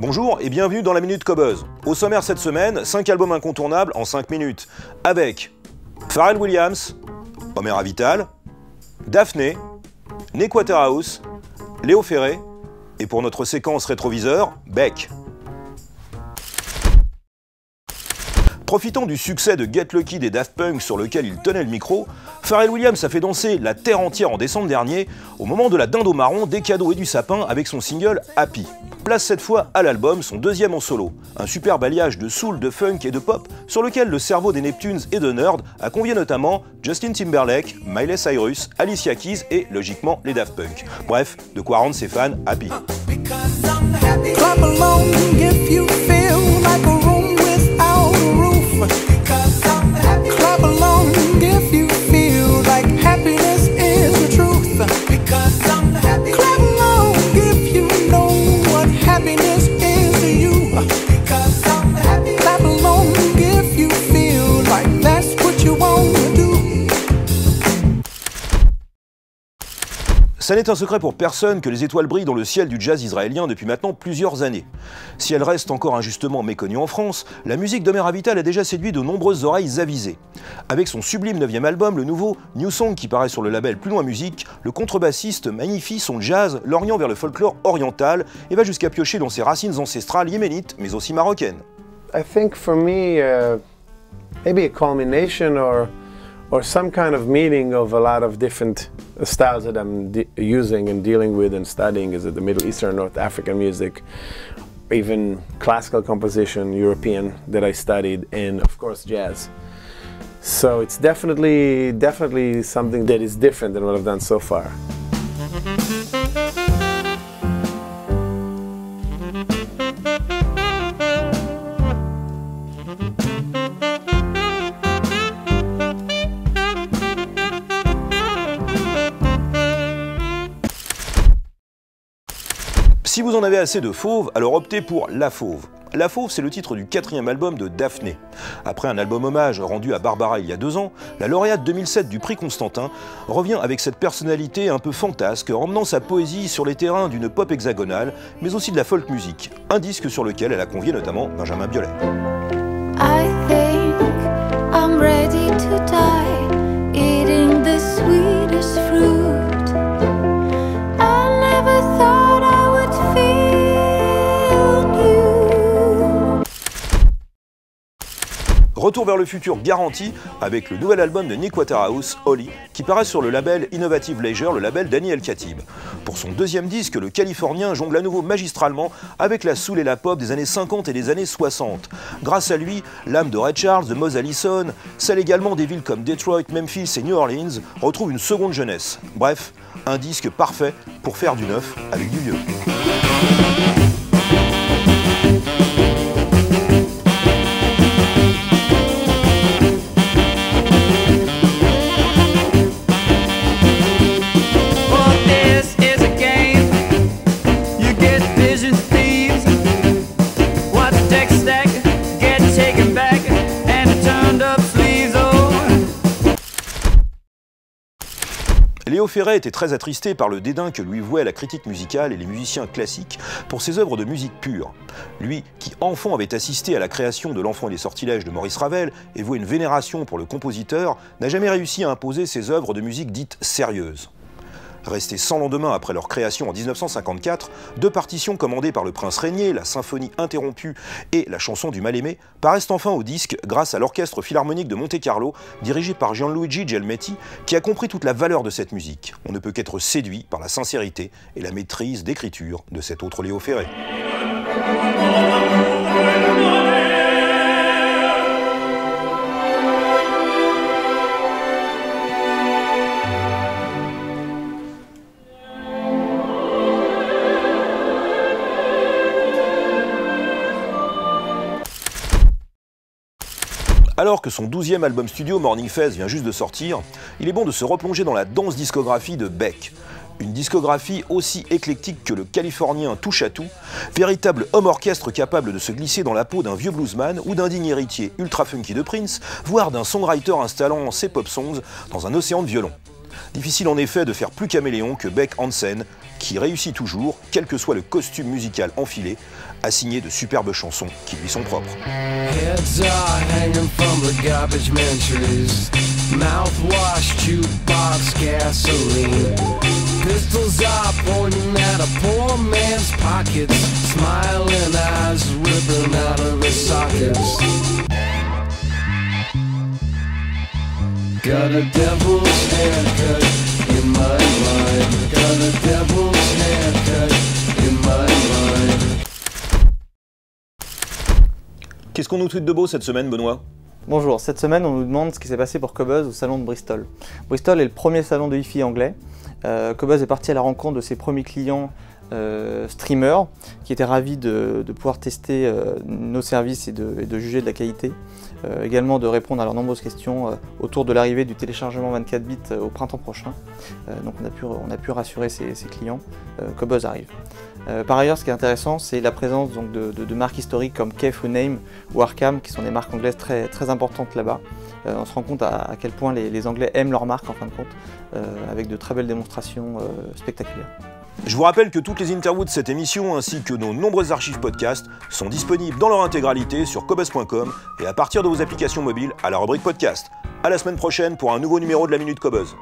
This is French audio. Bonjour et bienvenue dans la Minute Qobuz. Au sommaire cette semaine, 5 albums incontournables en 5 minutes, avec Pharrell Williams, Omer Avital, Daphné, Nick Waterhouse, Léo Ferré, et pour notre séquence rétroviseur, Beck. Profitant du succès de Get Lucky des Daft Punk sur lequel il tenait le micro, Pharrell Williams a fait danser la terre entière en décembre dernier au moment de la dinde au marron, des cadeaux et du sapin avec son single Happy. Place cette fois à l'album, son deuxième en solo, un superbe alliage de soul, de funk et de pop sur lequel le cerveau des Neptunes et de Nerd a convié notamment Justin Timberlake, Miley Cyrus, Alicia Keys et logiquement les Daft Punk. Bref, de quoi rendre ses fans happy. Ça n'est un secret pour personne que les étoiles brillent dans le ciel du jazz israélien depuis maintenant plusieurs années. Si elle reste encore injustement méconnue en France, la musique d'Omer Avital a déjà séduit de nombreuses oreilles avisées. Avec son sublime 9e album, le nouveau New Song qui paraît sur le label Plus Loin Musique, le contrebassiste magnifie son jazz, l'orientant vers le folklore oriental et va jusqu'à piocher dans ses racines ancestrales yéménites mais aussi marocaines. I think for me maybe a culmination or some kind of meeting of a lot of different styles that I'm using and dealing with and studying is the Middle Eastern, North African music, even classical composition, European that I studied, and of course jazz. So it's definitely something that is different than what I've done so far. Si vous en avez assez de Fauve, alors optez pour La Fauve. La Fauve, c'est le titre du 4e album de Daphné. Après un album hommage rendu à Barbara il y a 2 ans, la lauréate 2007 du prix Constantin revient avec cette personnalité un peu fantasque, emmenant sa poésie sur les terrains d'une pop hexagonale, mais aussi de la folk music, un disque sur lequel elle a convié notamment Benjamin Biolay. I think I'm ready to die, eating the sweetest fruit. Retour vers le futur garanti avec le nouvel album de Nick Waterhouse, Holly, qui paraît sur le label Innovative Leisure, le label Daniel Katib. Pour son 2e disque, le Californien jongle à nouveau magistralement avec la soul et la pop des années 50 et des années 60. Grâce à lui, l'âme de Ray Charles, de Mose Allison, celle également des villes comme Detroit, Memphis et New Orleans, retrouve une seconde jeunesse. Bref, un disque parfait pour faire du neuf avec du vieux. Léo Ferré était très attristé par le dédain que lui vouait la critique musicale et les musiciens classiques pour ses œuvres de musique pure. Lui, qui enfant avait assisté à la création de L'Enfant et des Sortilèges de Maurice Ravel et vouait une vénération pour le compositeur, n'a jamais réussi à imposer ses œuvres de musique dite sérieuse. Restés sans lendemain après leur création en 1954, 2 partitions commandées par le prince régné, la Symphonie Interrompue et la Chanson du Mal-Aimé, paraissent enfin au disque grâce à l'Orchestre Philharmonique de Monte-Carlo, dirigé par Gianluigi Gelmetti, qui a compris toute la valeur de cette musique. On ne peut qu'être séduit par la sincérité et la maîtrise d'écriture de cet autre Léo Ferré. Alors que son 12e album studio Morning Phase vient juste de sortir, il est bon de se replonger dans la dense discographie de Beck. Une discographie aussi éclectique que le Californien touche à tout, véritable homme-orchestre capable de se glisser dans la peau d'un vieux bluesman ou d'un digne héritier ultra-funky de Prince, voire d'un songwriter installant ses pop songs dans un océan de violons. Difficile en effet de faire plus caméléon que Beck Hansen, qui réussit toujours, quel que soit le costume musical enfilé, à signer de superbes chansons qui lui sont propres. Got a devil's haircut in my mind. Got a devil's haircut in my mind. Qu'est-ce qu'on nous tweet de beau cette semaine, Benoît? Bonjour, cette semaine on nous demande ce qui s'est passé pour Qobuz au salon de Bristol. Bristol est le premier salon de hi-fi anglais. Qobuz est parti à la rencontre de ses premiers clients streamers qui étaient ravis de pouvoir tester nos services et de juger de la qualité. Également de répondre à leurs nombreuses questions autour de l'arrivée du téléchargement 24 bits au printemps prochain. Donc on a pu rassurer ses clients que Qobuz arrive. Par ailleurs, ce qui est intéressant, c'est la présence donc, de marques historiques comme Kef ou Name ou Arkham, qui sont des marques anglaises très, très importantes là-bas. On se rend compte à quel point les Anglais aiment leurs marques en fin de compte, avec de très belles démonstrations spectaculaires. Je vous rappelle que toutes les interviews de cette émission ainsi que nos nombreuses archives podcasts sont disponibles dans leur intégralité sur qobuz.com et à partir de vos applications mobiles à la rubrique podcast. À la semaine prochaine pour un nouveau numéro de la Minute Qobuz.